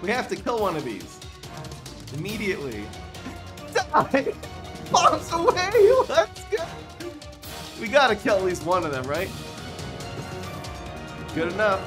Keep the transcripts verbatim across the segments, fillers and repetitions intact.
We have to kill one of these. Immediately. Die! Bombs away! Let's go! We gotta kill at least one of them, right? Good enough.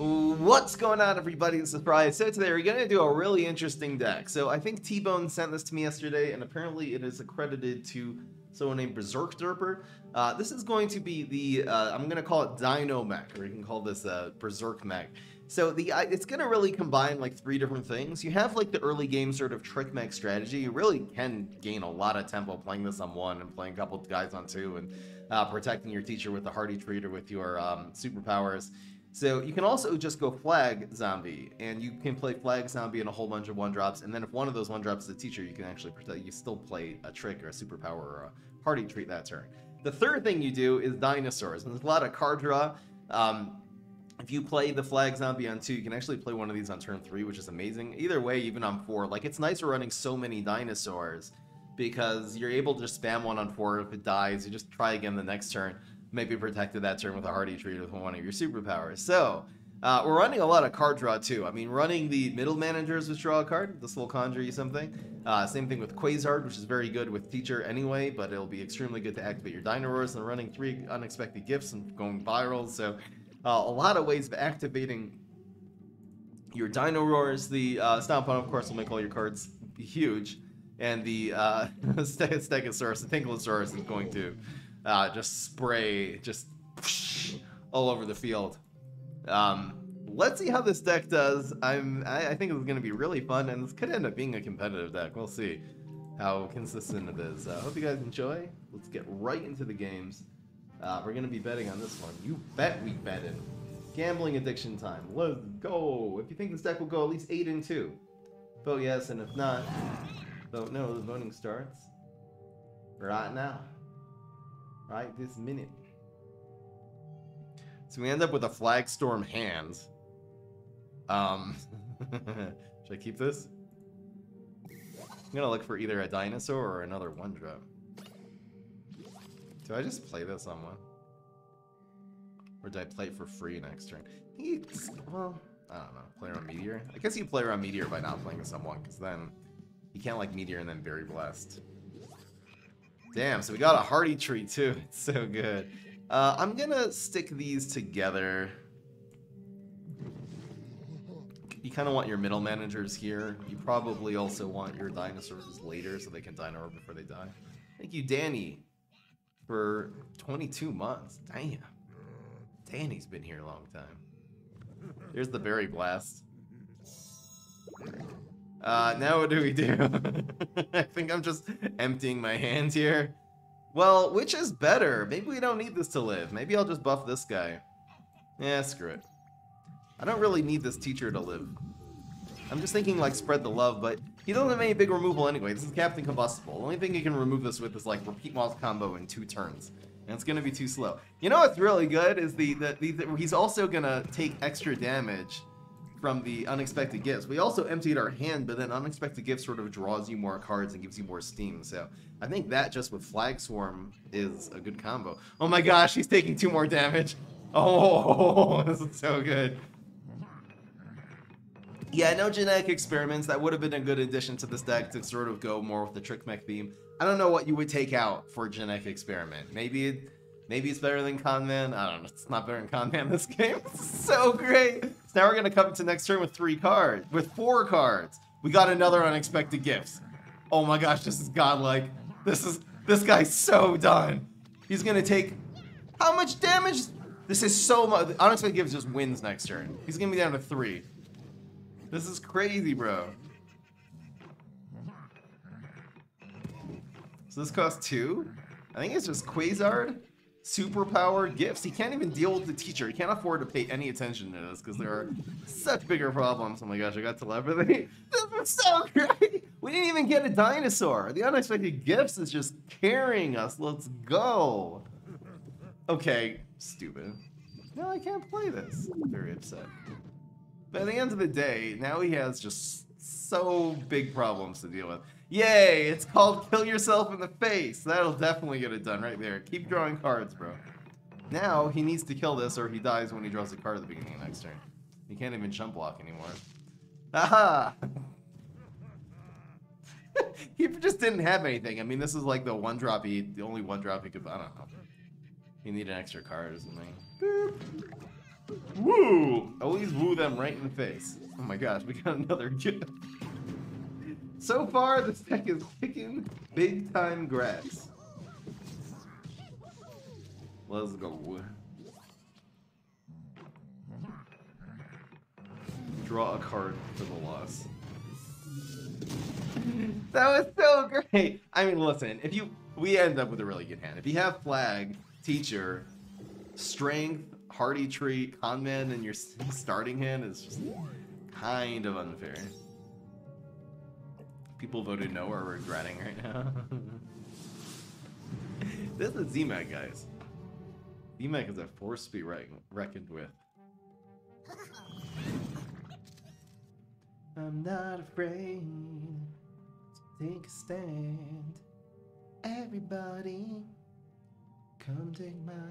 What's going on, everybody? This is Fry. So today we're going to do a really interesting deck. So I think T-Bone sent this to me yesterday, and apparently it is accredited to someone named Berserk Derper. Uh, this is going to be the, uh, I'm going to call it Dinomech, or you can call this uh, Berserk Mech. So the uh, it's going to really combine like three different things. You have like the early game sort of trick mech strategy. You really can gain a lot of tempo playing this on one and playing a couple guys on two and uh, protecting your teacher with the hardy treat or with your um, superpowers. So you can also just go flag zombie, and you can play flag zombie and a whole bunch of one drops. And then if one of those one drops is a teacher, you can actually protect, you still play a trick or a superpower or a party treat that turn. The third thing you do is dinosaurs, and there's a lot of card draw. Um, if you play the flag zombie on two, you can actually play one of these on turn three, which is amazing. Either way, even on four, like it's nicer running so many dinosaurs because you're able to just spam one on four. If it dies, you just try again the next turn. Maybe protected that turn with a hardy treat with one of your superpowers. So, uh, we're running a lot of card draw too. I mean, running the middle managers, which draw a card, this will conjure you something. Uh, same thing with Quasar, which is very good with teacher anyway, but it'll be extremely good to activate your Dinosaurs, and running three unexpected gifts and going viral. So, uh, a lot of ways of activating your Dino Roars. The uh, Stompadon, of course, will make all your cards huge, and the uh, Stegosaurus, the Tankylasaurus is going to. Uh, just spray, just whoosh, all over the field. Um, let's see how this deck does. I'm, I, I think it's going to be really fun, and this could end up being a competitive deck. We'll see how consistent it is. I uh, hope you guys enjoy. Let's get right into the games. Uh, we're going to be betting on this one. You bet we betted. Gambling addiction time. Let's go. If you think this deck will go at least eight and two, vote yes, and if not, vote no. The voting starts right now. Right this minute. So we end up with a Flagstorm hand. Um, should I keep this? I'm gonna look for either a dinosaur or another one drop. Do I just play this on one? Or do I play it for free next turn? I think it's, well, I don't know. Play around Meteor? I guess you play around Meteor by not playing this on one, because then you can't like Meteor and then Berry Blast. Damn, so we got a hearty treat too. It's so good. Uh, I'm gonna stick these together. You kind of want your middle managers here. You probably also want your dinosaurs later so they can dino before they die. Thank you, Danny, for twenty-two months. Damn. Danny's been here a long time. Here's the berry blast. Uh, now what do we do? I think I'm just emptying my hand here. Well, which is better? Maybe we don't need this to live. Maybe I'll just buff this guy. Yeah, screw it. I don't really need this teacher to live. I'm just thinking, like, spread the love, but he doesn't have any big removal anyway. This is Captain Combustible. The only thing you can remove this with is, like, repeat moth combo in two turns. And it's going to be too slow. You know what's really good is the, the, the, the he's also going to take extra damage from the unexpected gifts. We also emptied our hand, but then unexpected gift sort of draws you more cards and gives you more steam. So I think that just with Flag Swarm is a good combo. Oh my gosh, he's taking two more damage. Oh, this is so good. Yeah, no genetic experiments. That would have been a good addition to this deck to sort of go more with the trick mech theme. I don't know what you would take out for genetic experiment. Maybe it, Maybe it's better than Con Man. I don't know. It's not better than Con Man this game. It's so great. So now we're going to come to next turn with three cards. With four cards. We got another unexpected gifts. Oh my gosh, this is godlike. This is this guy's so done. He's going to take how much damage? This is so much. Unexpected gifts just wins next turn. He's going to be down to three. This is crazy, bro. So this costs two. I think it's just Quasar. Superpower gifts. He can't even deal with the teacher. He can't afford to pay any attention to this because there are such bigger problems. Oh my gosh, I got telepathy. This was so great. We didn't even get a dinosaur. The unexpected gifts is just carrying us. Let's go. Okay, stupid. No, I can't play this. I'm very upset. But at the end of the day, now he has just so big problems to deal with. Yay, it's called Kill Yourself in the Face. That'll definitely get it done right there. Keep drawing cards, bro. Now he needs to kill this or he dies when he draws a card at the beginning of next turn. He can't even jump block anymore. Aha! He just didn't have anything. I mean, this is like the one drop he, the only one drop he could, I don't know. He needed an extra card or something. Boop. Woo! Always woo them right in the face. Oh my gosh, we got another gift. So far, this deck is kicking big time grass. Let's go. Draw a card for the loss. That was so great. I mean, listen, if you, we end up with a really good hand. If you have flag, teacher, strength, hardy tree, con man, and your starting hand is just kind of unfair. People voted no are regretting right now. This is Z-Mac, guys. Z-Mac is a force to be reckoned with. I'm not afraid to take a stand. Everybody, come take my hand.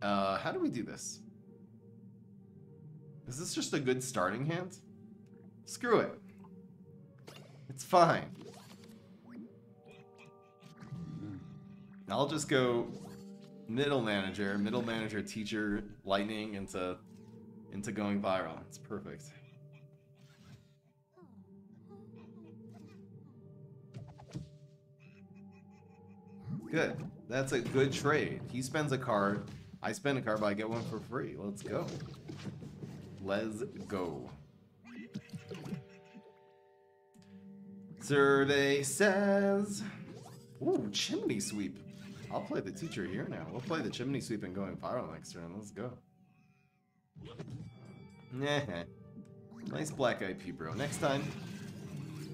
Uh, how do we do this? Is this just a good starting hand? Screw it. It's fine. I'll just go middle manager, middle manager, teacher, lightning into into going viral. It's perfect. Good. That's a good trade. He spends a card. I spend a card, but I get one for free. Let's go. Let's go. Survey says... Ooh, chimney sweep. I'll play the teacher here now. We'll play the chimney sweep and going viral next turn. Let's go. Nah. Nice black I P, bro. Next time,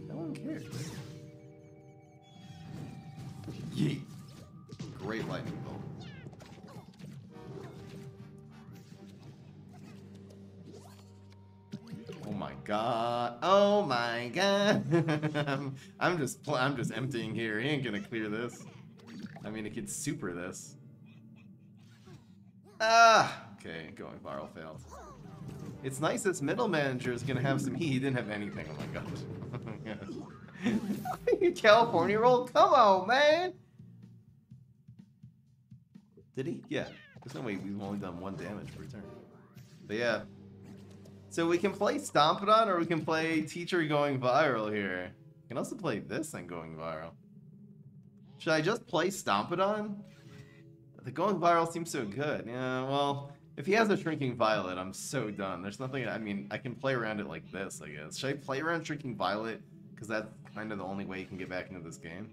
no one cares. Yeet. Great lightning bolt. Oh my god! Oh my god! I'm, I'm just I'm just emptying here. He ain't gonna clear this. I mean, it could super this. Ah! Okay, going viral failed. It's nice this middle manager is gonna have some heat. He didn't have anything. Oh my gosh. Oh my gosh. California roll? Come on, man! Did he? Yeah. There's no way we've only done one damage per turn. But yeah. So we can play Stompadon or we can play Teacher Going Viral here. We can also play this and Going Viral. Should I just play Stompadon? The Going Viral seems so good. Yeah, well, if he has a Shrinking Violet, I'm so done. There's nothing, I mean, I can play around it like this, I guess. Should I play around Shrinking Violet? Because that's kind of the only way you can get back into this game.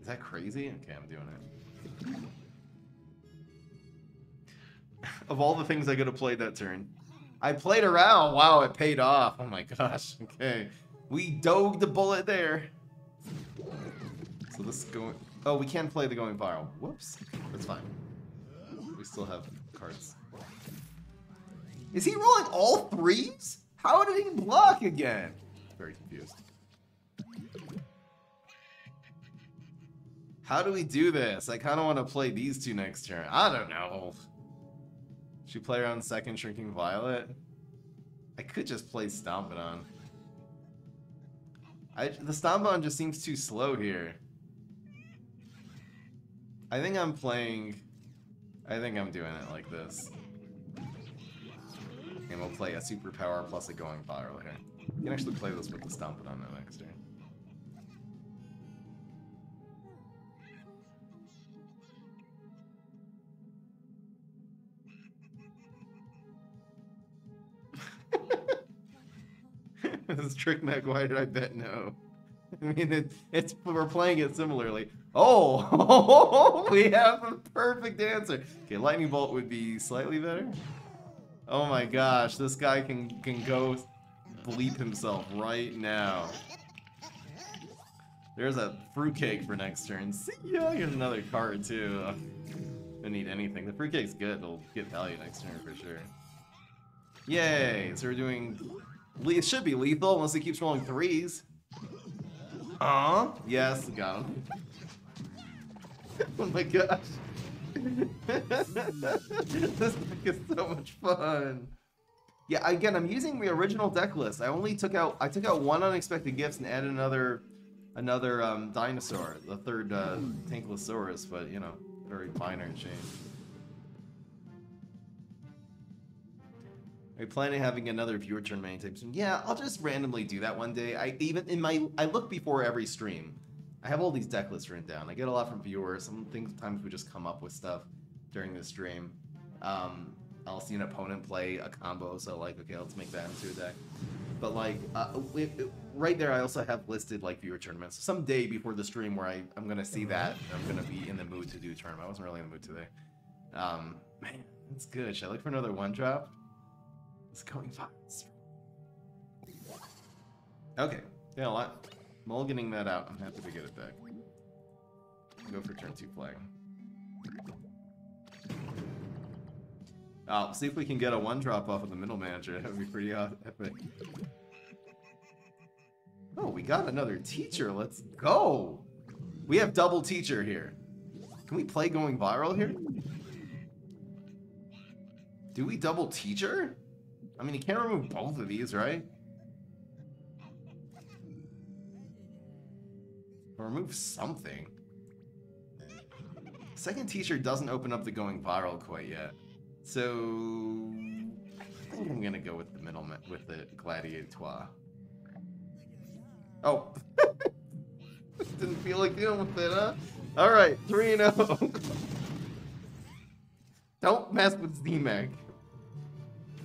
Is that crazy? Okay, I'm doing it. Of all the things I could have played that turn, I played around. Wow, it paid off. Oh my gosh. Okay. We dove the bullet there. So this is going... Oh, we can play the going viral. Whoops. That's fine. We still have cards. Is he rolling all threes? How did he block again? Very confused. How do we do this? I kind of want to play these two next turn. I don't know. Should we play around second Shrinking Violet? I could just play Stompadon. I, the Stompadon just seems too slow here. I think I'm playing... I think I'm doing it like this. And we'll play a superpower plus a going viral here. You can actually play this with the Stompadon the next turn. This is Trick Mac, why did I bet no? I mean, it, it's we're playing it similarly. Oh, we have a perfect answer. Okay, lightning bolt would be slightly better. Oh my gosh, this guy can can go bleep himself right now. There's a fruitcake for next turn. See ya. Here's another card too. Oh, don't need anything. The fruitcake's good. It'll get value next turn for sure. Yay! So we're doing. It should be lethal unless he keeps rolling threes. Oh, yes, got him. Oh my gosh. This deck is so much fun. Yeah, again, I'm using the original deck list. I only took out, I took out one unexpected gifts and added another, another um, dinosaur, the third uh, Tankylasaurus, but you know, very minor change. Are you planning on having another viewer turn many times? Yeah, I'll just randomly do that one day. I even in my, I look before every stream. I have all these deck lists written down. I get a lot from viewers. Sometimes we just come up with stuff during the stream. Um, I'll see an opponent play a combo, so like, okay, let's make that into a deck. But like, uh, it, it, right there, I also have listed like viewer tournaments. Some day before the stream where I, I'm gonna see that, I'm gonna be in the mood to do a tournament. I wasn't really in the mood today. Um, man, that's good. Should I look for another one drop? It's going fast. Okay, yeah, a lot. Mulliganing that out, I'm happy to get it back. Go for turn two flag. Oh, see if we can get a one drop off of the middle manager. That would be pretty epic. Oh, we got another teacher. Let's go. We have double teacher here. Can we play going viral here? Do we double teacher? I mean, you can't remove both of these, right? Remove something. Second teacher doesn't open up the going viral quite yet, so I think I'm gonna go with the middle with the gladiatoire. Oh, didn't feel like dealing with it, huh? All right, three and oh. Don't mess with Z-Mac.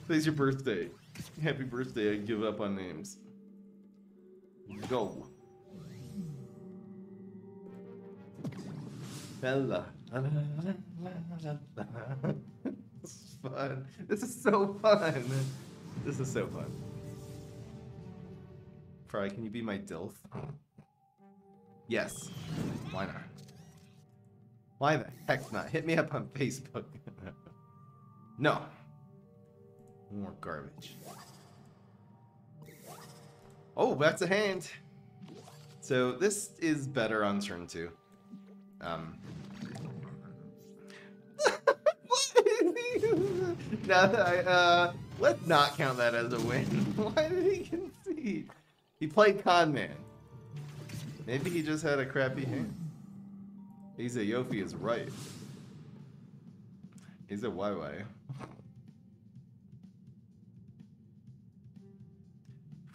Today's your birthday. Happy birthday! I give up on names. Go. This is fun. This is so fun. This is so fun. Fry, can you be my DILF? Yes. Why not? Why the heck not? Hit me up on Facebook. No. More garbage. Oh, that's a hand. So this is better on turn two. Um. Now that I, uh, let's not count that as a win. Why did he concede? He played Con Man. Maybe he just had a crappy hand. He's a Yofi is right. He's a Y Y.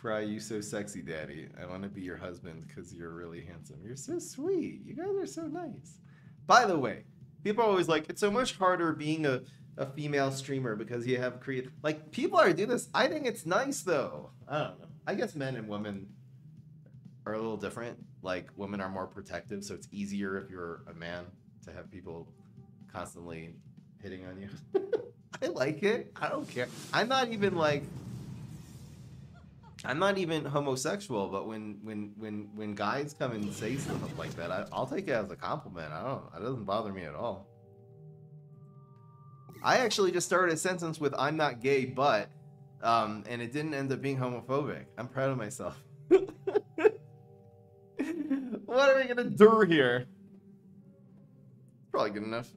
Fry, you so sexy, daddy. I want to be your husband because you're really handsome. You're so sweet. You guys are so nice. By the way, people are always like, it's so much harder being a a female streamer because you have creative, like people are doing this. I think it's nice though. I don't know. I guess men and women are a little different. Like women are more protective, so it's easier if you're a man to have people constantly hitting on you. I like it. I don't care. I'm not even like, I'm not even homosexual, but when when when when guys come and say stuff like that, I, I'll take it as a compliment. I don't. It doesn't bother me at all. I actually just started a sentence with "I'm not gay, but," um, and it didn't end up being homophobic. I'm proud of myself. What are we gonna do here? Probably good enough.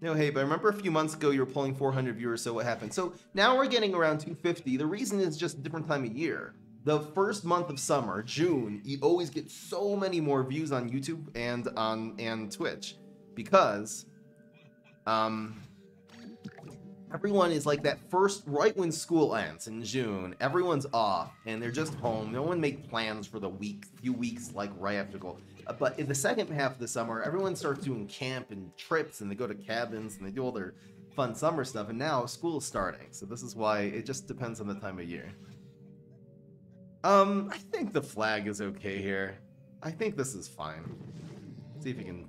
No, hey, but I remember a few months ago you were pulling four hundred viewers, so what happened? So now we're getting around two fifty. The reason is just a different time of year. The first month of summer, June, you always get so many more views on YouTube and on and Twitch because um, everyone is like that first, right when school ends in June, everyone's off and they're just home. No one made plans for the week, few weeks like right after school. But in the second half of the summer, everyone starts doing camp and trips and they go to cabins and they do all their fun summer stuff. And now school is starting. So this is why it just depends on the time of year. Um, I think the flag is okay here. I think this is fine. See if you can...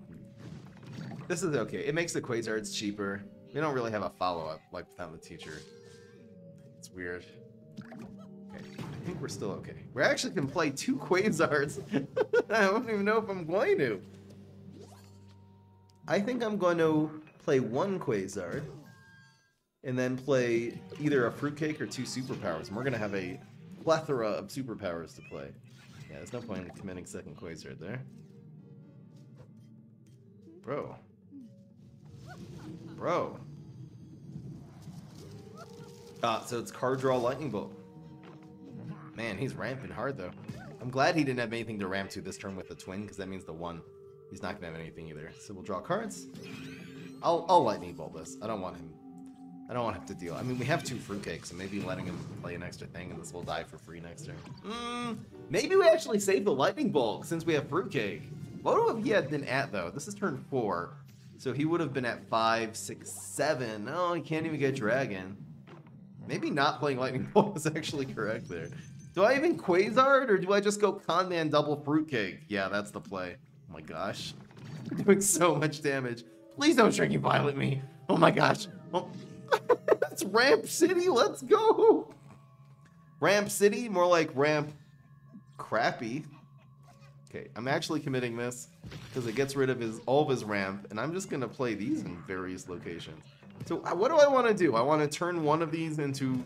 This is okay. It makes the Quasards cheaper. We don't really have a follow-up like without the teacher. It's weird. Okay, I think we're still okay. We actually can play two Quasards. I don't even know if I'm going to. I think I'm going to play one Quasar. and then play either a fruitcake or two superpowers, and we're gonna have a plethora of superpowers to play. Yeah, there's no point in committing second quays right there. Bro. Bro. Ah, so it's card draw lightning bolt. Man, he's ramping hard though. I'm glad he didn't have anything to ramp to this turn with the twin, because that means the one. He's not gonna have anything either. So we'll draw cards. I'll I'll lightning bolt this. I don't want him. I don't want him to deal. I mean, we have two fruitcakes, so maybe letting him play an extra thing and this will die for free next turn. Mm, maybe we actually save the lightning bolt since we have fruitcake. What would he have been at though? This is turn four, so he would have been at five, six, seven. Oh, he can't even get dragon. Maybe not playing lightning bolt was actually correct there. Do I even Quasar it, or do I just go Con Man double fruitcake? Yeah, that's the play. Oh my gosh. We're doing so much damage. Please don't Shrinking Violet me. Oh my gosh. Oh. That's Ramp City. Let's go. Ramp City? More like Ramp Crappy. Okay, I'm actually committing this because it gets rid of his all of his ramp, and I'm just going to play these in various locations. So what do I want to do? I want to turn one of these into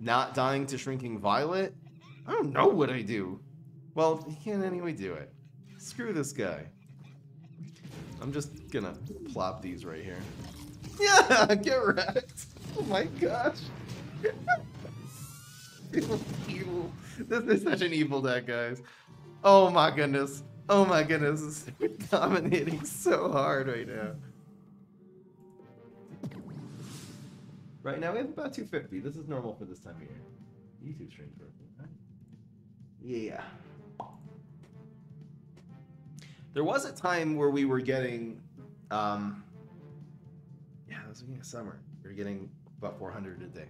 not dying to Shrinking Violet. I don't know what I do. Well, he can't anyway do it. Screw this guy. I'm just gonna plop these right here. Yeah, get wrecked. Oh my gosh. Evil. This is such an evil deck, guys. Oh my goodness. Oh my goodness. We're dominating so hard right now. Right now we have about two fifty. This is normal for this time of year. YouTube stream for right? Yeah. There was a time where we were getting, um, yeah, it was beginning of summer. We were getting about four hundred a day.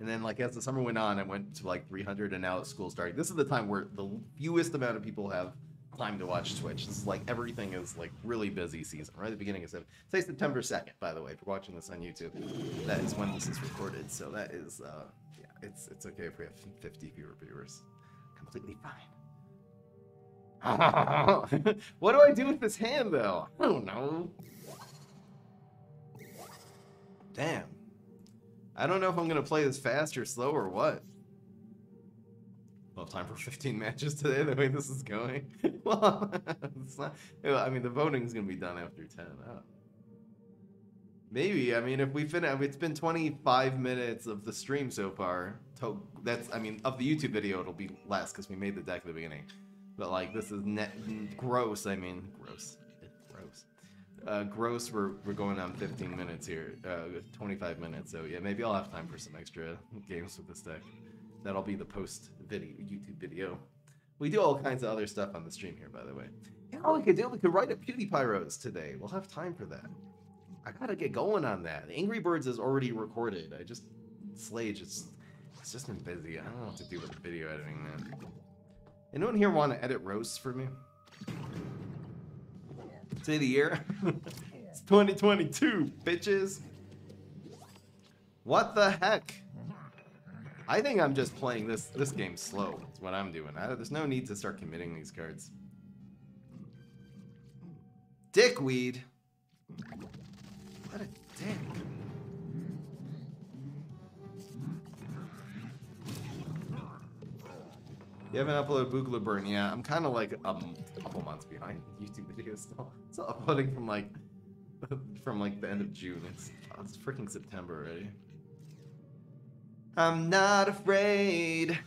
And then, like, as the summer went on, it went to, like, three hundred, and now it's school starting. This is the time where the fewest amount of people have time to watch Twitch. It's like everything is, like, really busy season, right at the beginning of September. Say September second, by the way, if you're watching this on YouTube. That is when this is recorded, so that is, uh, yeah, it's, it's okay if we have fifty fewer viewers. Completely fine. What do I do with this hand, though? I don't know. Damn. I don't know if I'm going to play this fast or slow or what. We'll have time for fifteen matches today, the way this is going. Well, it's not, I mean, the voting's going to be done after ten. Oh. Maybe. I mean, if we finish, it's been twenty-five minutes of the stream so far. To, that's, I mean, of the YouTube video, it'll be less because we made the deck at the beginning. But, like, this is net gross, I mean, gross, gross, uh, gross, we're, we're going on fifteen minutes here, uh, twenty-five minutes, so yeah, maybe I'll have time for some extra games with this deck. That'll be the post-video, YouTube video. We do all kinds of other stuff on the stream here, by the way. Yeah, all we could do, we could write a PewDiePie roast today. We'll have time for that. I gotta get going on that. Angry Birds is already recorded. I just, Slage, it's, it's just been busy. I don't know what to do with the video editing, man. Anyone here want to edit roasts for me? Say the year. It's twenty twenty-two, bitches. What the heck? I think I'm just playing this this game slow. That's what I'm doing. I, there's no need to start committing these cards. Dickweed. What a dick. You haven't uploaded Boogleburnia. Yeah, I'm kind of like um, a couple months behind YouTube videos still. Still uploading from like from like the end of June. It's, oh, it's freaking September already. I'm not afraid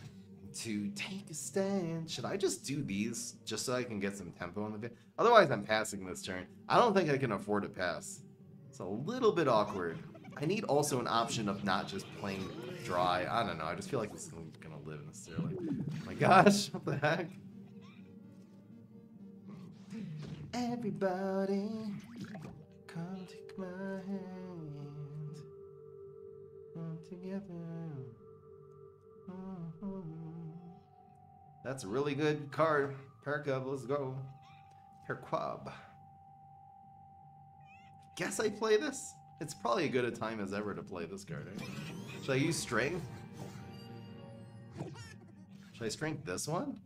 to take a stand. Should I just do these just so I can get some tempo in the video? Otherwise, I'm passing this turn. I don't think I can afford to pass. It's a little bit awkward. I need also an option of not just playing dry. I don't know. I just feel like this is going to live necessarily. Oh my gosh, what the heck? Everybody, come take my hand. Come together. Mm-hmm. That's a really good card. Perquab, let's go. Perquab. Guess I play this? It's probably as good a time as ever to play this card. Right? Should I use Strength? Should I Strength this one?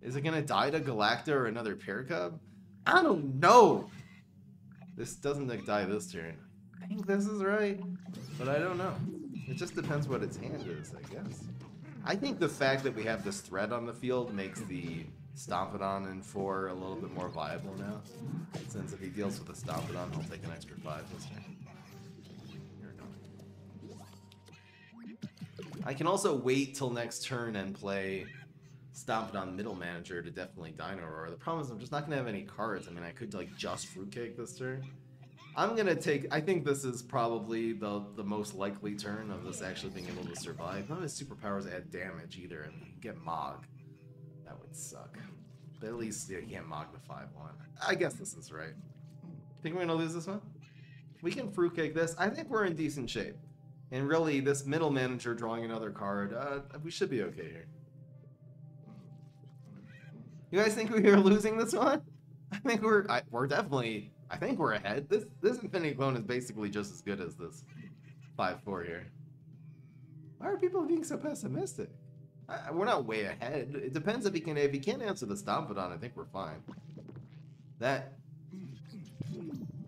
Is it gonna die to Galacta or another Perquab? I don't know! This doesn't die this turn. I think this is right, but I don't know. It just depends what its hand is, I guess. I think the fact that we have this threat on the field makes the Stompadon in four a little bit more viable now. Since if he deals with a Stompadon, he'll take an extra five this turn. Here we go. I can also wait till next turn and play Stompadon Middle Manager to definitely Dino Roar. The problem is I'm just not going to have any cards. I mean, I could like just Fruitcake this turn. I'm going to take... I think this is probably the, the most likely turn of this actually being able to survive. None of his superpowers add damage either, and get Mog. That would suck. But at least yeah, you can't Mog the five one. I guess this is right. Think we're going to lose this one? We can Fruitcake this. I think we're in decent shape. And really, this Middle Manager drawing another card, uh, we should be okay here. You guys think we are losing this one? I think we're... I, we're definitely... I think we're ahead. This this Infinity Clone is basically just as good as this five four here. Why are people being so pessimistic? I, we're not way ahead. It depends if he can... If he can't answer the Stompadon, I think we're fine. That...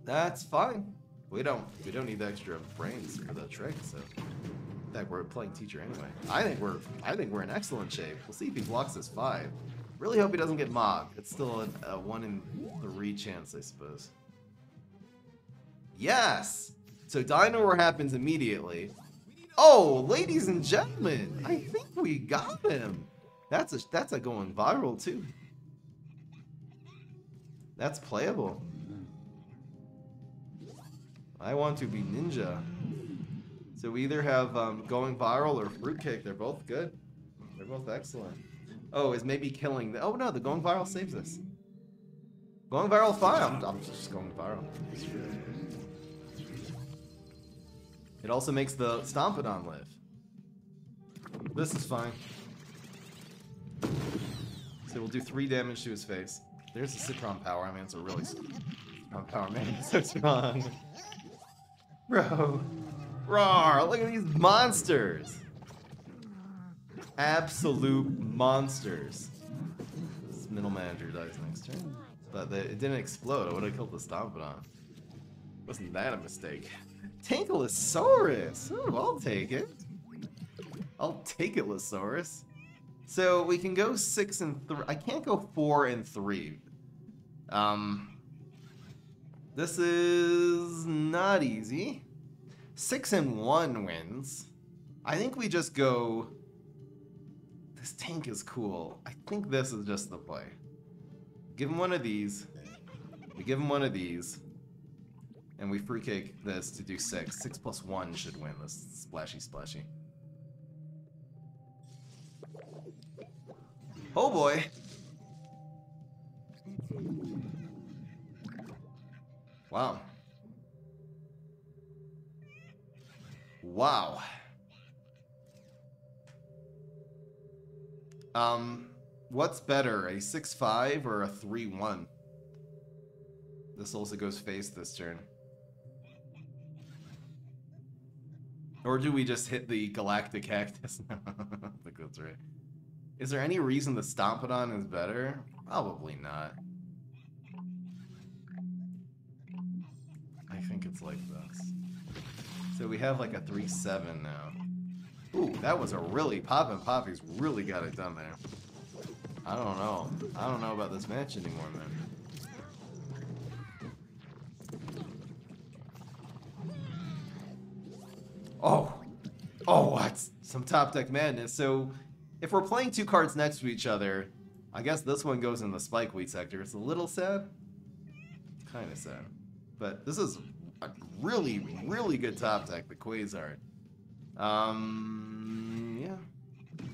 That's fine. We don't... We don't need the extra brains for the trick, so... In fact, we're playing teacher anyway. I think we're... I think we're in excellent shape. We'll see if he blocks this five. Really hope he doesn't get mobbed. It's still a, a one in three chance, I suppose. Yes! So Dino Roar happens immediately. Oh, ladies and gentlemen, I think we got him. That's a that's a going viral too. That's playable. I want to be ninja. So we either have um, going viral or Fruitcake. They're both good. They're both excellent. Oh, is maybe killing the... Oh, no, the going viral saves us. Going viral fine. I'm, I'm just going viral. It also makes the Stompadon live. This is fine. So we'll do three damage to his face. There's the Citron power. I mean, it's a really... Citron power, man. It's so strong. Bro. Rawr, look at these monsters. Absolute monsters. This Middle Manager dies next turn. But the, it didn't explode. I would have killed the Stompadon. Wasn't that a mistake? Tankylasaurus! Oh, I'll take it. I'll take it, Lasaurus. So we can go six and three. I can't go four and three. Um, this is not easy. Six and one wins. I think we just go... This tank is cool. I think this is just the play. Give him one of these. We give him one of these. And we Fruitcake this to do six. Six plus one should win this splashy splashy. Oh boy! Wow. Wow. Um, what's better, a six five or a three one? This also goes face this turn. Or do we just hit the Galactic Cactus? No, I don't think that's right. Is there any reason the Stompadon is better? Probably not. I think it's like this. So we have like a three seven now. Ooh, that was a really... Poppin' Poppy's really got it done there. I don't know. I don't know about this match anymore, man. Oh! Oh, that's some top deck madness. So, if we're playing two cards next to each other, I guess this one goes in the Spikeweed sector. It's a little sad. Kind of sad. But this is a really, really good top deck, the Quasar. Um, yeah.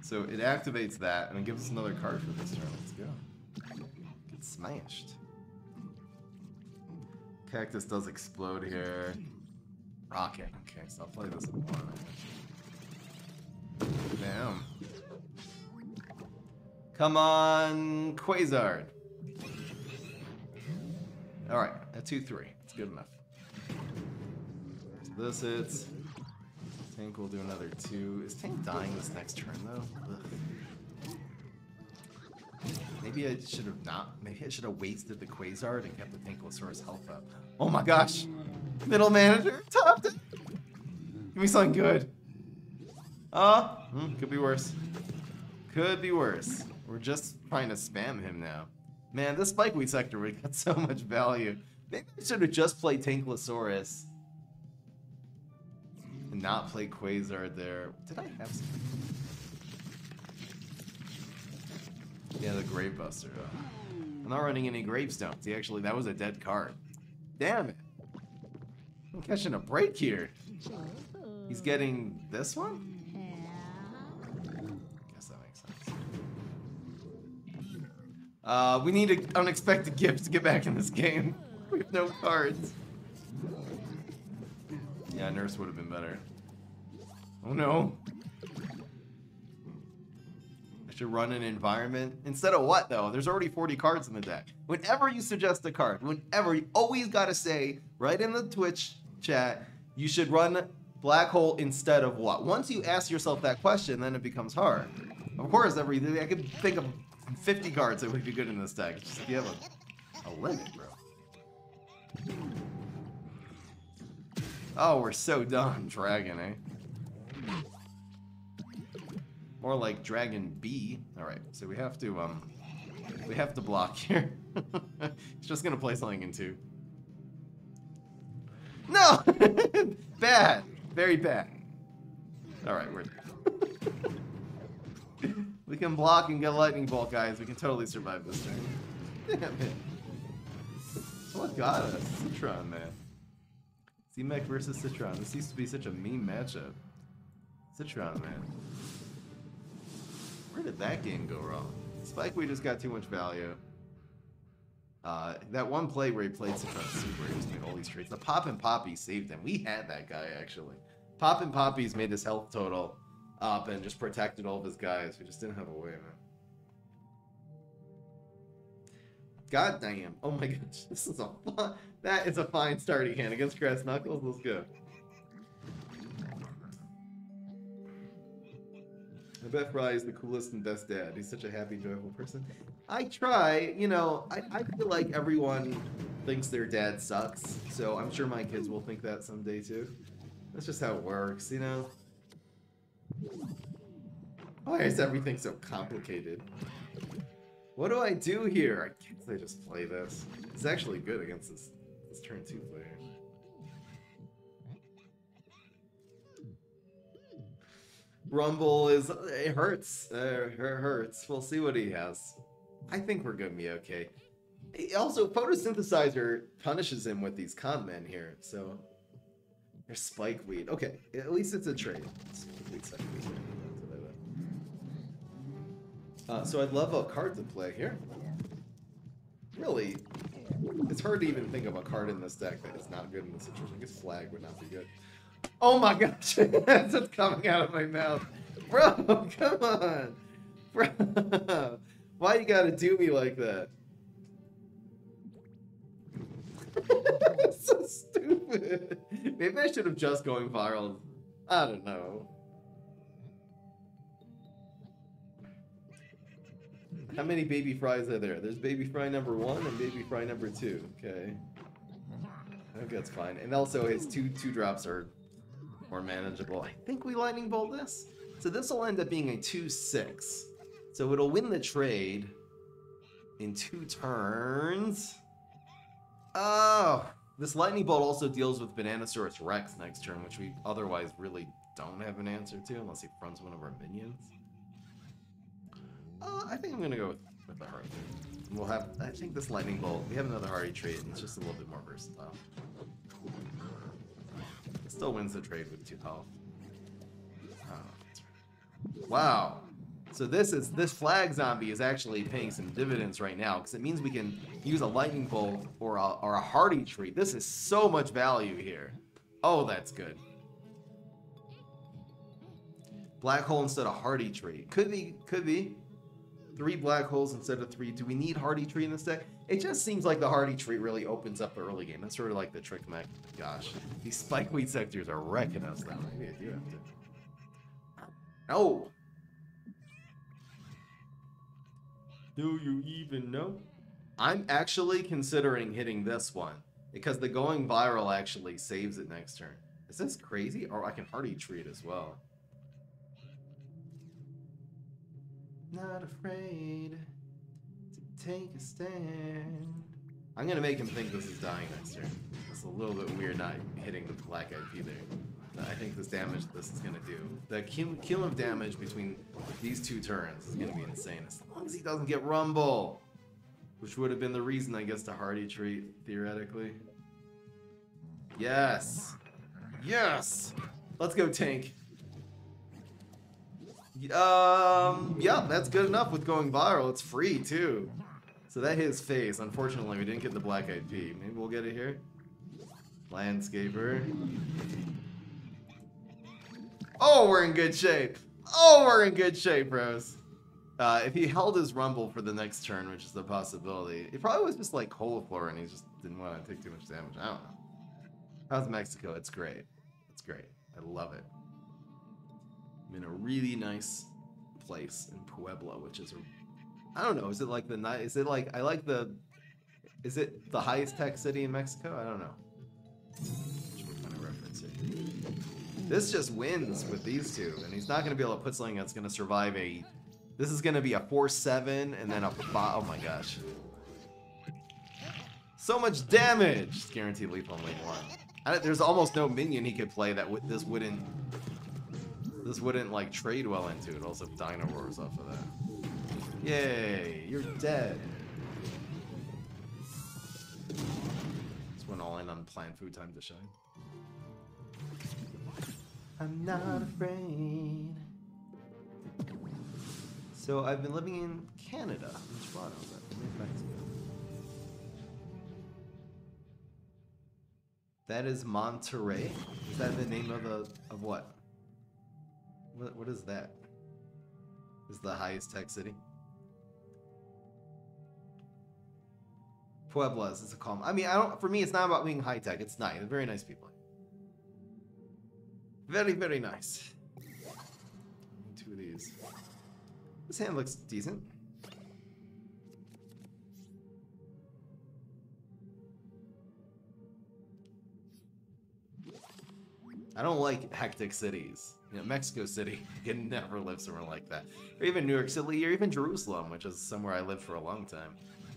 So it activates that, and it gives us another card for this turn. Let's go. Get smashed. Cactus does explode here. Rocket. Okay, so I'll play this in one. Damn. Come on, Quasar. Alright, a two three. It's good enough. This hits. Tank will do another two. Is Tank dying this next turn, though? Ugh. Maybe I should have not. Maybe I should have wasted the Quasar and kept the Tankylosaurus health up. Oh my gosh. Middle manager. Top. Give me something good. Oh, mm, could be worse. Could be worse. We're just trying to spam him now. Man, this spike weed sector would got so much value. Maybe I should have just played Tankylosaurus and not play Quasar there. Did I have something? Yeah, the Grave Buster. Oh. I'm not running any grave stumps. See, actually, that was a dead card. Damn it. I'm catching a break here. He's getting this one? Guess that makes sense. Uh, we need an unexpected gift to get back in this game. We have no cards. Yeah, Nurse would have been better. Oh no. I should run an environment. Instead of what though? There's already forty cards in the deck. Whenever you suggest a card, whenever, you always gotta say, right in the Twitch chat, you should run Black Hole instead of what? Once you ask yourself that question, then it becomes hard. Of course, every I could think of fifty cards that would be good in this deck. It's just like you have a, a limit, bro. Oh, we're so done, Dragon, eh? More like Dragon B. All right, so we have to um, we have to block here. It's just gonna play something in two. No, bad, very bad. All right, we're done. We can block and get Lightning Bolt, guys. We can totally survive this turn. Damn it! What got us, Citron, man? Z-Mac versus Citron. This used to be such a meme matchup. Citron, man. Where did that game go wrong? Spike, we just got too much value. Uh, that one play where he played Citron Super, he just made all these trades. The Pop and Poppy saved him. We had that guy, actually. Pop and Poppy's made his health total up and just protected all of his guys. We just didn't have a way, man. God damn. Oh my gosh. This is a fun. That is a fine starting hand against Grass Knuckles. Let's go. I bet Fry is the coolest and best dad. He's such a happy, joyful person. I try, you know, I, I feel like everyone thinks their dad sucks. So I'm sure my kids will think that someday too. That's just how it works, you know? Why is everything so complicated? What do I do here? I guess I just play this. It's actually good against this, this turn two player. Rumble is... It hurts. Uh, it hurts. We'll see what he has. I think we're gonna be okay. Also, Photosynthesizer punishes him with these con men here, so... There's Spike Weed. Okay, at least it's a trade. Uh, so I'd love a card to play here. Really, it's hard to even think of a card in this deck that is not good in this situation. I guess Flag would not be good. Oh my gosh, that's what's coming out of my mouth. Bro, come on. Bro, why you gotta do me like that? That's so stupid. Maybe I should have just going viral. I don't know. How many baby fries are there? There's baby fry number one and baby fry number two. Okay. I think that's fine. And also his two two drops are more manageable. I think we Lightning Bolt this. So this will end up being a two six. So it'll win the trade in two turns. Oh! This Lightning Bolt also deals with Bananasaurus Rex next turn, which we otherwise really don't have an answer to unless he fronts one of our minions. Uh, I think I'm gonna go with, with the Hardy. We'll have, I think this Lightning Bolt, we have another Hardy trade, and it's just a little bit more versatile. It still wins the trade with two health. Oh, wow. So this is, this Flag Zombie is actually paying some dividends right now, because it means we can use a Lightning Bolt or a, or a Hardy tree. This is so much value here. Oh, that's good. Black Hole instead of Hardy tree. Could be, could be. Three black holes instead of three. Do we need Hardy Tree in this deck? It just seems like the Hardy Tree really opens up the early game. That's sort of like the trick mech. Gosh, these spike weed sectors are wrecking us now. Maybe I do have to. No! Do you even know? I'm actually considering hitting this one because the going viral actually saves it next turn. Is this crazy? Or oh, I can hardy treat as well. Not afraid to take a stand. I'm gonna make him think this is dying next turn. It's a little bit weird not hitting the black I P there. I think this damage this is going to do, the cumulative damage between these two turns is going to be insane, as long as he doesn't get Rumble, which would have been the reason, I guess, to hardy treat, theoretically. Yes! Yes! Let's go, Tank! Um, yeah, that's good enough with going viral. It's free, too. So that hit his face. Unfortunately, we didn't get the Black Eyed Pea. Maybe we'll get it here. Landscaper. Oh, we're in good shape. Oh, we're in good shape, bros. Uh, if he held his Rumble for the next turn, which is a possibility, it probably was just like cauliflower and he just didn't want to take too much damage. I don't know. How's Mexico? It's great. It's great. I love it. I'm in a really nice place in Puebla, which is, a, I don't know. Is it like the night? Is it like, I like the, is it the highest tech city in Mexico? I don't know. What kind of reference it? This just wins with these two, and he's not going to be able to put something that's going to survive a... This is going to be a four seven, and then a five... Oh my gosh. So much damage! It's guaranteed lethal on lane one. I don't, there's almost no minion he could play that w this wouldn't... This wouldn't, like, trade well into it. Also, Dino roars off of that. Yay! You're dead! This went all in on planned food time to shine. I'm not afraid. So I've been living in Canada. Which one was that? Mexico. That is Monterey. Is that the name of a of what? What what is that? Is the highest tech city? Puebla is a calm. I mean, I don't. For me, it's not about being high tech. It's nice. They're very nice people. Very, very nice. Two of these. This hand looks decent. I don't like hectic cities. You know, Mexico City, you can never live somewhere like that. Or even New York City, or even Jerusalem, which is somewhere I lived for a long time.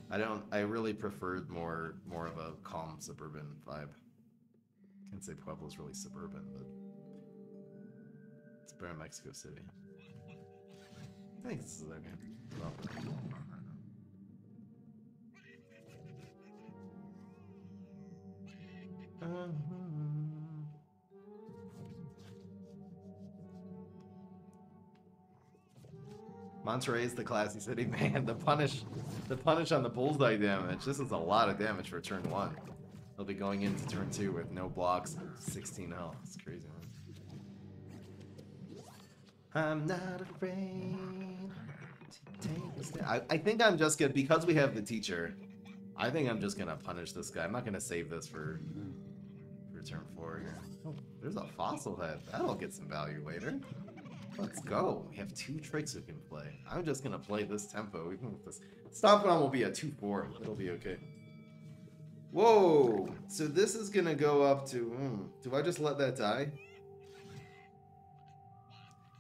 I don't, I really preferred more, more of a calm suburban vibe. I can't say Puebla's really suburban, but... It's better in Mexico City. I think this is okay. Well, uh-huh. Monterey is the classy city, man. The punish, the punish on the bullseye damage. This is a lot of damage for turn one. They'll be going into turn two with no blocks and sixteen health. It's crazy, man. I'm not afraid to take this down. I, I think I'm just gonna, because we have the teacher, I think I'm just gonna punish this guy. I'm not gonna save this for, for turn four here. Oh, there's a fossil head. That'll get some value later. Let's go. We have two tricks we can play. I'm just gonna play this tempo, even with this. Stompadon will be a two four. It'll be okay. Whoa! So this is gonna go up to, mm, do I just let that die?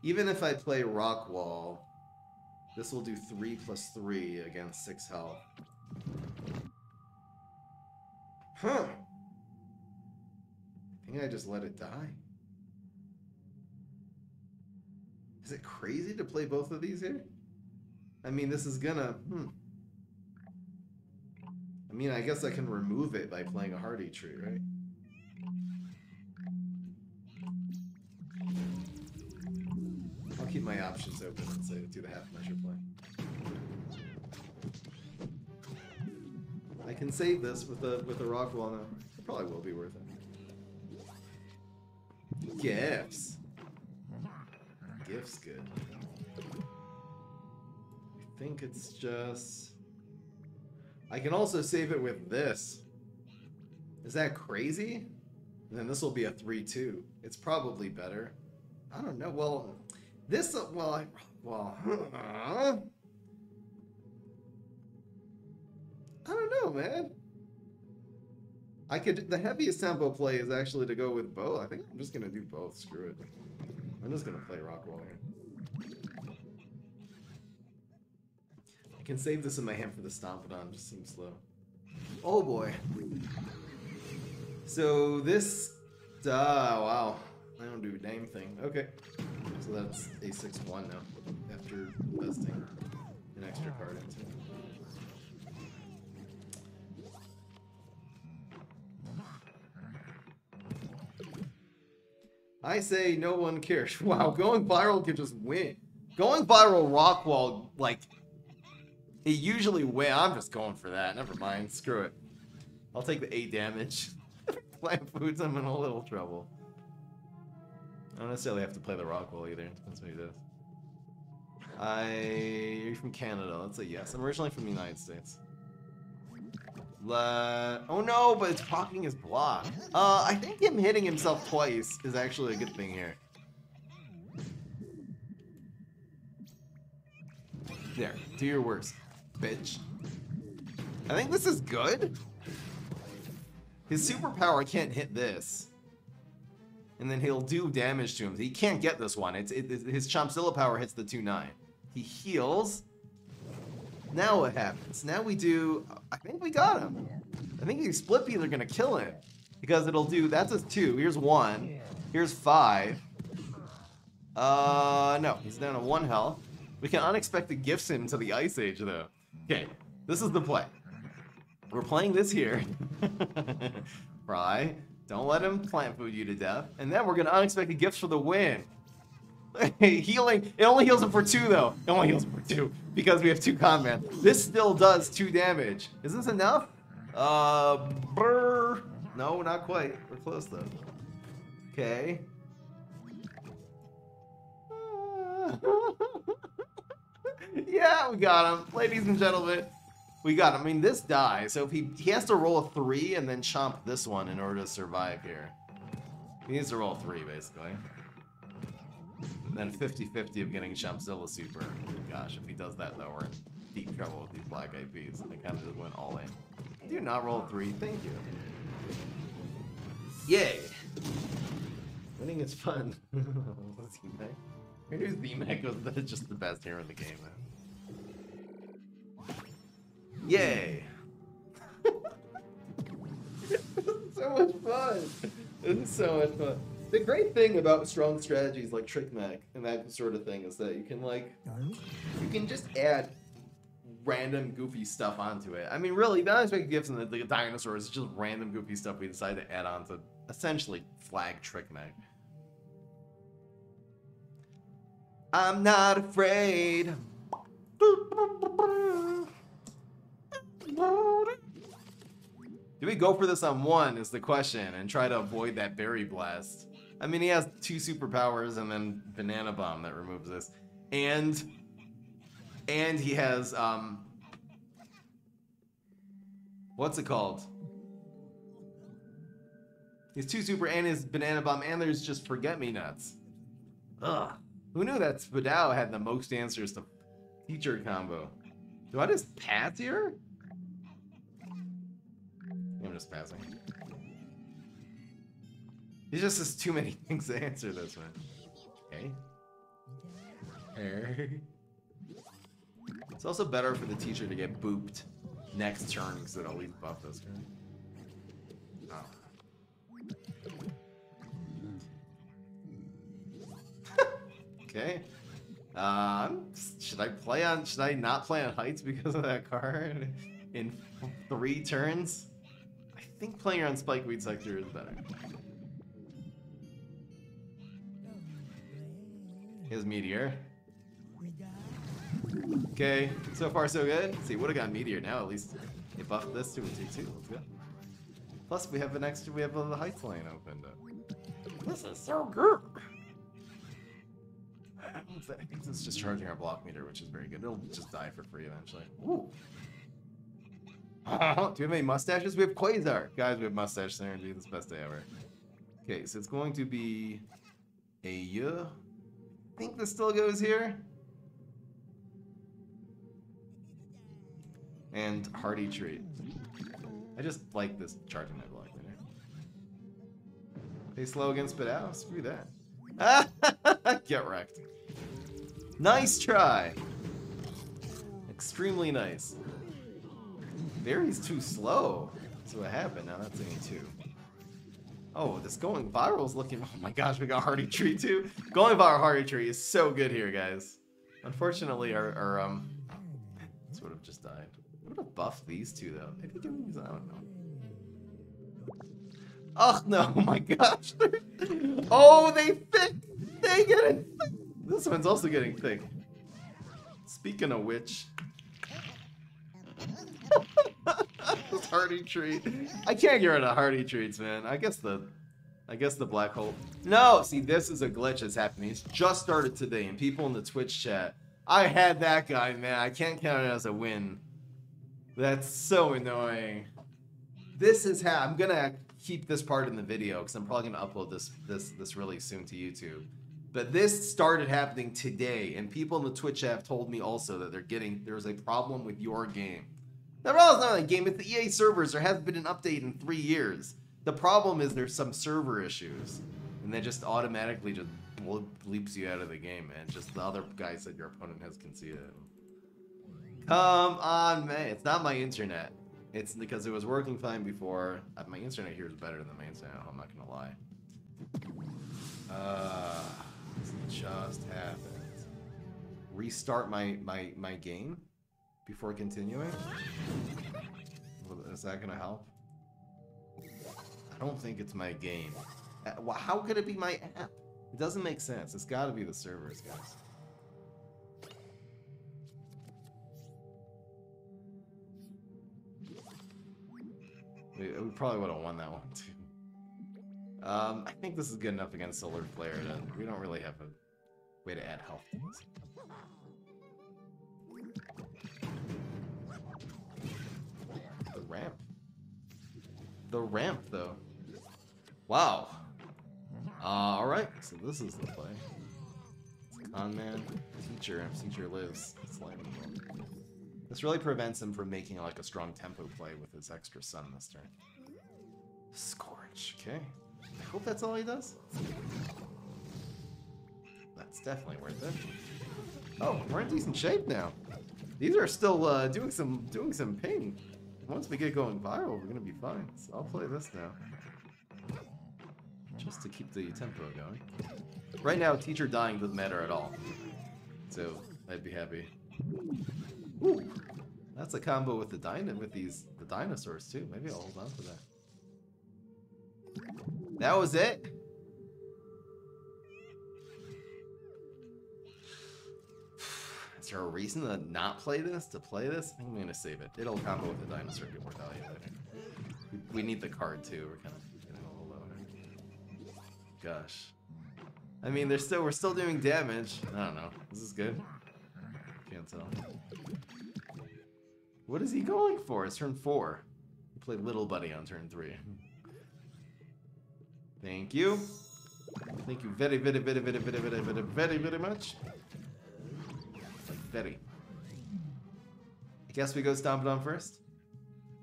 Even if I play Rock Wall, this will do three plus three against six health. Huh. I think I just let it die. Is it crazy to play both of these here? I mean, this is gonna, hmm. I mean, I guess I can remove it by playing a hardy tree, right? Keep my options open and say do the half measure play. I can save this with a with a rock wall now. It probably will be worth it. Gifts. Gifts good. I think it's just I can also save it with this. Is that crazy? And then this will be a three two. It's probably better. I don't know. Well, This, well, I, well, man. I could. The heaviest tempo play is actually to go with both. I think I'm just gonna do both. Screw it. I'm just gonna play rock wall here. I can save this in my hand for the Stompadon. Just seems slow. Oh boy. So this. Uh, wow. I don't do a damn thing. Okay. So that's a six one now. After investing an extra card into it. I say no one cares. Wow, going viral can just win. Going viral Rockwall, like, it usually win. I'm just going for that. Never mind. Screw it. I'll take the eight damage. Plant foods, I'm in a little trouble. I don't necessarily have to play the Rockwall either. That's what he does. I... You're from Canada. Let's say yes. I'm originally from the United States. Uh, oh no, but it's blocking his block. Uh, I think him hitting himself twice is actually a good thing here. There, do your worst, bitch. I think this is good. His superpower can't hit this. And then he'll do damage to him. He can't get this one. It's, it, it, his Chompzilla power hits the two nine. He heals. Now what happens? Now we do... I think we got him. I think these split peas are going to kill him. Because it'll do... That's a two. Here's one. Here's five. Uh, no. He's down to one health. We can unexpected gifts him to the Ice Age, though. Okay. This is the play. We're playing this here. Right. Don't let him plant food you to death. And then we're going to unexpected gifts for the win. Healing. It only heals him for two, though. It only heals him for two. Because we have two combat. This still does two damage. Is this enough? Uh, brr. No, not quite. We're close though. Okay. Yeah, we got him. Ladies and gentlemen, we got him. I mean, this dies. So if he, he has to roll a three and then chomp this one in order to survive here. He needs to roll three, basically. Then fifty fifty of getting Chompzilla super. Oh gosh, if he does that though, we're in deep trouble with these black I Ps. They kind of just went all in. Do not roll three, thank you. Yay! Winning is fun. Z-Mac? I knew Z-Mac was the, just the best hero in the game, man. Yay! This is so much fun! This is so much fun. The great thing about strong strategies like Trick Mac and that sort of thing is that you can like, you can just add random goofy stuff onto it. I mean, really, the unexpected gifts and the, the dinosaurs is just random goofy stuff we decided to add on to essentially flag Trick Mac. I'm not afraid. Do we go for this on one is the question and try to avoid that berry blast? I mean, he has two superpowers and then Banana Bomb that removes this. And and he has, um, what's it called? He's two super and his Banana Bomb and there's just Forget-Me-Nuts. Ugh. Who knew that Spadao had the most answers to teacher combo? Do I just pass here? I'm just passing. He just has too many things to answer this one. Okay. Hey. It's also better for the teacher to get booped next turn because it always buffs this guy. Oh. Okay. Um, should I play on? Should I not play on Heights because of that card in three turns? I think playing around Spikeweed Sector is better. Here's Meteor. Okay, so far so good. Let's see, would have got Meteor now at least. They buffed this to a two two. Let's go. Plus we have an extra. We have the Heights lane opened up. This is so good. I think it's just charging our block meter, which is very good. It'll just die for free eventually. Ooh. Do we have any mustaches? We have Quasar. Guys, we have mustache synergy. This is the best day ever. Okay, so it's going to be a... Uh, I think this still goes here. and hearty treat. I just like this chart in my block later. They slow against spit out? Screw that. Ah! Get wrecked. Nice try! Extremely nice. Barry's too slow. So what happened? Now that's only two. Oh, this going viral is looking... Oh my gosh, we got hearty treat too? Going viral hearty treat is so good here, guys. Unfortunately, our... our um, sort of just died. I'm gonna buff these two though. Maybe give these, I don't know. Oh no, oh my gosh. Oh, they thick! They get it! This one's also getting thick. Speaking of which. This hearty treat. I can't get rid of hearty treats, man. I guess the I guess the black hole. No, see, this is a glitch that's happening. It's just started today, and people in the Twitch chat. I had that guy, man. I can't count it as a win. That's so annoying. This is how I'm gonna keep this part in the video because I'm probably gonna upload this this this really soon to YouTube. But this started happening today, and people in the Twitch app told me also that they're getting there's a problem with your game. The problem is not the game; it's the E A servers. There hasn't been an update in three years. The problem is there's some server issues, and they just automatically just bleeps you out of the game, man. Just the other guy said your opponent has conceded. Come on, man. It's not my internet. It's because it was working fine before. My internet here is better than my internet. I'm not gonna lie. Uh, this just happened. Restart my my my game before continuing. Is that gonna help? I don't think it's my game. How could it be my app? It doesn't make sense. It's got to be the servers, guys. We, we probably would have won that one, too. Um, I think this is good enough against Solar Flare. To, we don't really have a way to add health to this. The ramp. The ramp, though. Wow. Uh, Alright, so this is the play. It's Con Man. Teacher. Teacher lives. It's like... This really prevents him from making like a strong tempo play with his extra sun this turn. Scorch, okay. I hope that's all he does. That's definitely worth it. Oh, we're in decent shape now. These are still uh, doing some doing some ping. Once we get going viral, we're gonna be fine. So I'll play this now, just to keep the tempo going. Right now, teacher dying doesn't matter at all, so I'd be happy. Ooh, that's a combo with the dino with these the dinosaurs too. Maybe I'll hold on to that. That was it. Is there a reason to not play this? To play this? I think I'm gonna save it. It'll combo with the dinosaur, get more value later. We need the card too. We're kind of getting a little lower. Gosh. I mean, they're still we're still doing damage. I don't know. This is good. Can't tell. What is he going for? It's turn four. He played Little Buddy on turn three. Thank you. Thank you very, very, very, very, very, very, very, very, very much. Like very. I guess we go Stompadon first.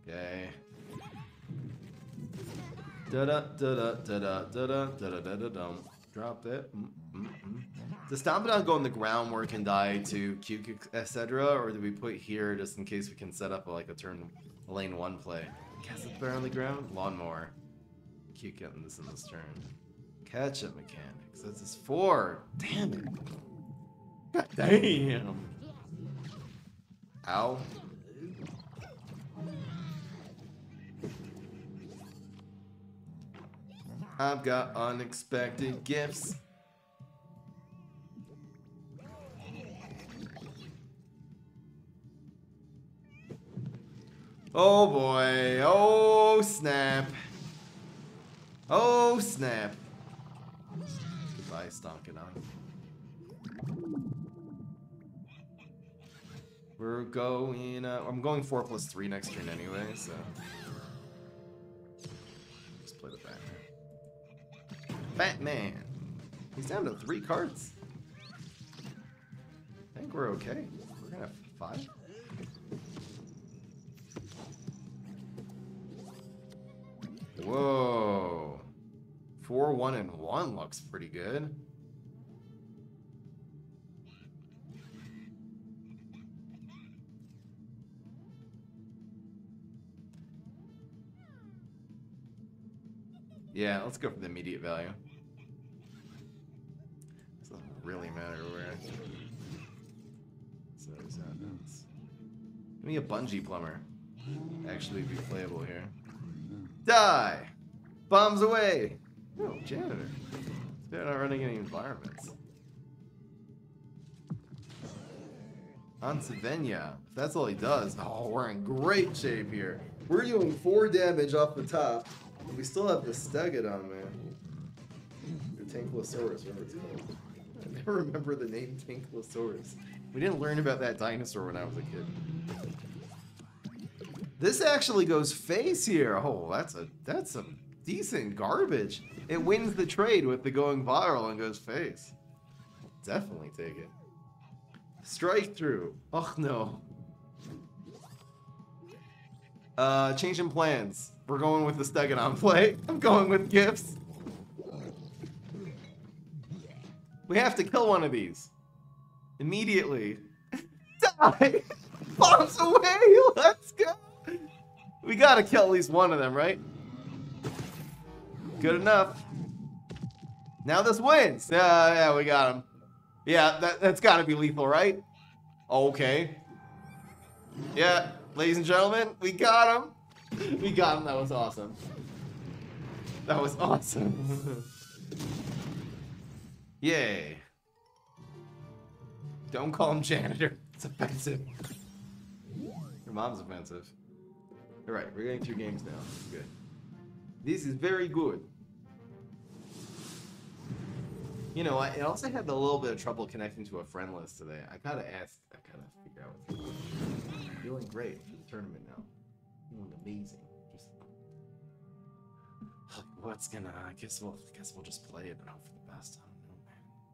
Okay. Da da da da da da da da da da da da. Drop it. Does Stompadon go on the ground where it can die to Q, et cetera, or do we put here just in case we can set up like a turn a lane one play? Cast it on the ground? Lawnmower. Q getting this in this turn. Catch up mechanics. That's his four. Damn it. God damn. Ow. I've got unexpected gifts. Oh boy, oh snap. Oh snap. Goodbye, Stompadon. We're going, uh, I'm going four plus three next turn anyway, so. Let's play the Batman. Batman! He's down to three cards. I think we're okay. We're gonna have five. Whoa. Four, one, and one looks pretty good. Yeah, let's go for the immediate value. Doesn't really matter where. So is that else? Give me a bungee plumber. Actually be playable here. Die! Bombs away! No, janitor. They're not running any environments. Ansevenia. If that's all he does. Oh, we're in great shape here. We're doing four damage off the top. We still have the Stegodon, man. Or Tankylasaurus, whatever it's called. I never remember the name Tankylasaurus. We didn't learn about that dinosaur when I was a kid. This actually goes face here. Oh, that's a that's some decent garbage. It wins the trade with the going viral and goes face. I'll definitely take it. Strike through. Oh no. Uh, changing plans. We're going with the Stegodon play. I'm going with gifts. We have to kill one of these. Immediately. Die! Bombs away! Let's go! We gotta kill at least one of them, right? Good enough. Now this wins! Uh, yeah, we got him. Yeah, that, that's gotta be lethal, right? Okay. Yeah. Ladies and gentlemen, we got him! We got him, that was awesome. That was awesome. Yay. Don't call him janitor, it's offensive. Your mom's offensive. Alright, we're getting two games now, good. This is very good. You know, I also had a little bit of trouble connecting to a friend list today. I gotta ask, I gotta figure out what's going on. Doing great for the tournament now. Doing amazing. Just what's gonna? I guess we'll. I guess we'll just play it and hope for the best. I don't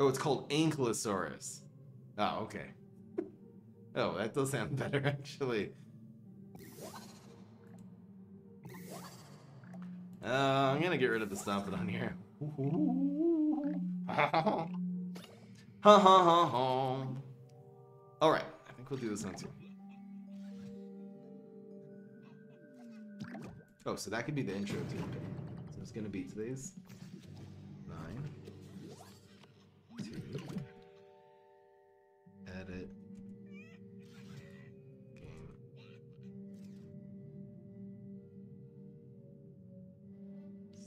know, man. Oh, it's called Ankylosaurus. Oh, okay. Oh, that does sound better actually. Uh, I'm gonna get rid of the Stompadon here. Ha ha ha ha. Alright, I think we'll do this one too. Oh, so that could be the intro too. So it's gonna be today's nine. Two. Edit. Game.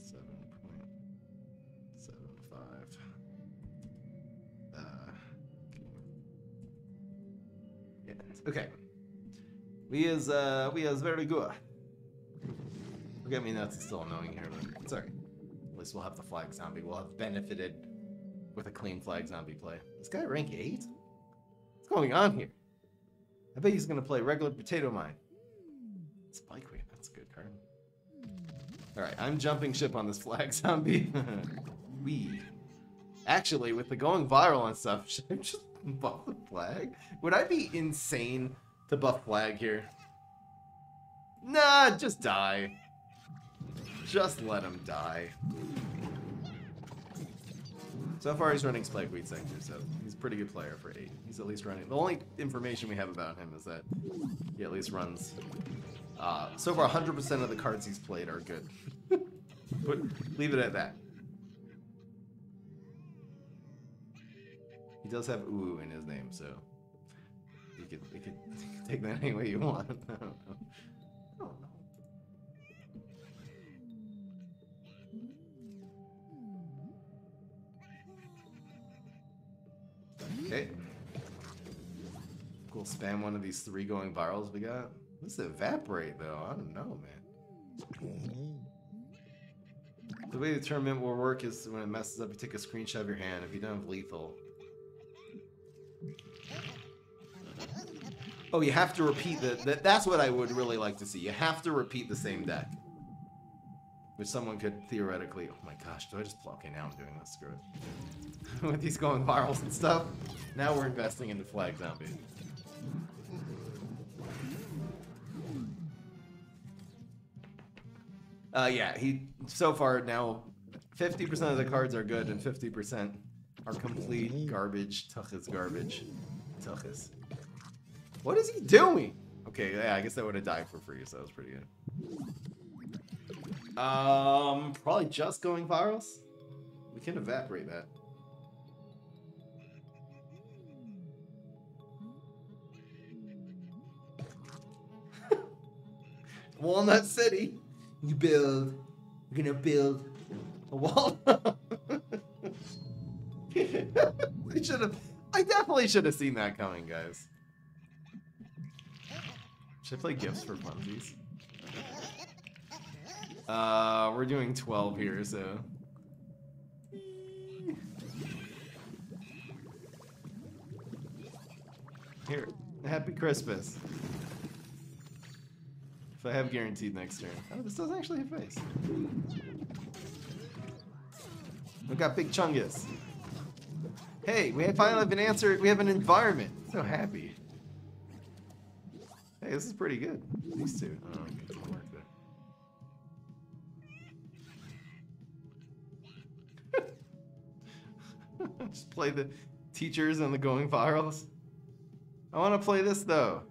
Seven point seven five. Okay, we is uh we is very good. Forget me nuts is still annoying here, but it's alright. At least we'll have the flag zombie. We'll have benefited with a clean flag zombie play. This guy rank eight? What's going on here? I bet he's gonna play regular potato mine. Spike wave, that's a good card. Alright, I'm jumping ship on this flag zombie. We actually with the going viral and stuff, should I just buff the flag? Would I be insane to buff flag here? Nah, just die. Just let him die. So far he's running Spike Weed Sector, so he's a pretty good player for eight. He's at least running. The only information we have about him is that he at least runs. Uh, so far one hundred percent of the cards he's played are good. But leave it at that. He does have ooh in his name, so you could, you could take that any way you want. I don't know. I don't know. Okay. We'll spam one of these three going virals we got. Let's evaporate though. I don't know, man. The way the tournament will work is when it messes up, you take a screenshot of your hand. If you don't have lethal. Oh, you have to repeat the, the... That's what I would really like to see. You have to repeat the same deck. Which someone could theoretically... Oh my gosh, do I just... Okay, now I'm doing this. Screw it. With these going virals and stuff, now we're investing into Flag Zombie. Uh, yeah, he so far now fifty percent of the cards are good and fifty percent are complete garbage. Tuchus garbage. Tuchus. What is he doing? Okay, yeah, I guess that would have died for free, so that was pretty good. Um, probably just going virals. We can evaporate that. Walnut City. You build. You're gonna build a wall. I should have. I definitely should have seen that coming, guys. Should I play gifts for funsies? Uh, we're doing twelve here, so. Here, Happy Christmas. If I have guaranteed next turn. Oh, this doesn't actually have face. We got Big Chungus. Hey, we finally have an answer. We have an environment. So happy. Hey, this is pretty good. These two. Oh, okay, it didn't work there. Just play the teachers and the going virals. I want to play this though.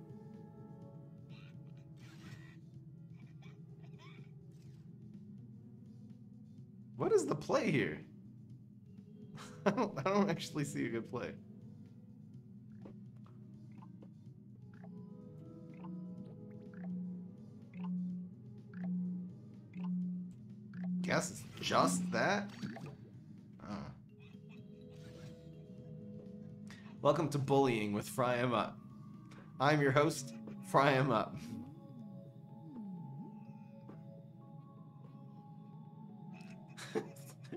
What is the play here? I don't, I don't actually see a good play. Guess it's just that? Uh. Welcome to Bullying with Fry Em Up. I'm your host, Fry Em Up.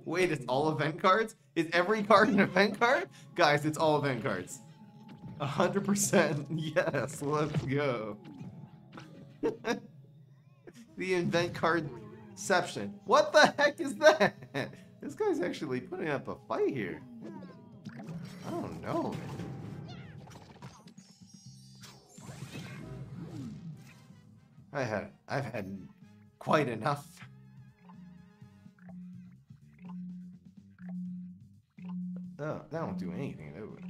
Wait, it's all event cards? Is every card an event card? Guys, it's all event cards. one hundred percent yes, let's go. The event cardception. What the heck is that? This guy's actually putting up a fight here. I don't know, man. I had, I've had quite enough. Oh, that won't do anything, that would.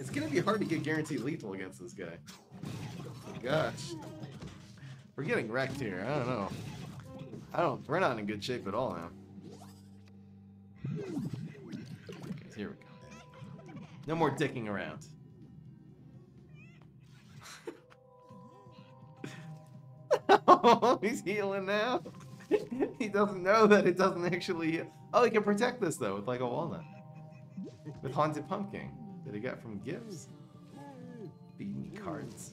It's gonna be hard to get guaranteed lethal against this guy. Oh, gosh. We're getting wrecked here, I don't know. I don't, we're not in good shape at all now. Okay, here we go. No more dicking around. Oh, he's healing now. He doesn't know that it doesn't actually. Oh, he can protect this though with like a walnut. With Haunted Pumpkin that he got from gifts. Beat me cards.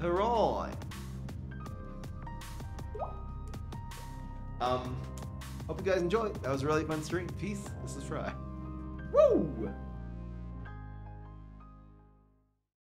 Hurrah! Um, hope you guys enjoyed. That was a really fun stream. Peace. This is Fry. Woo!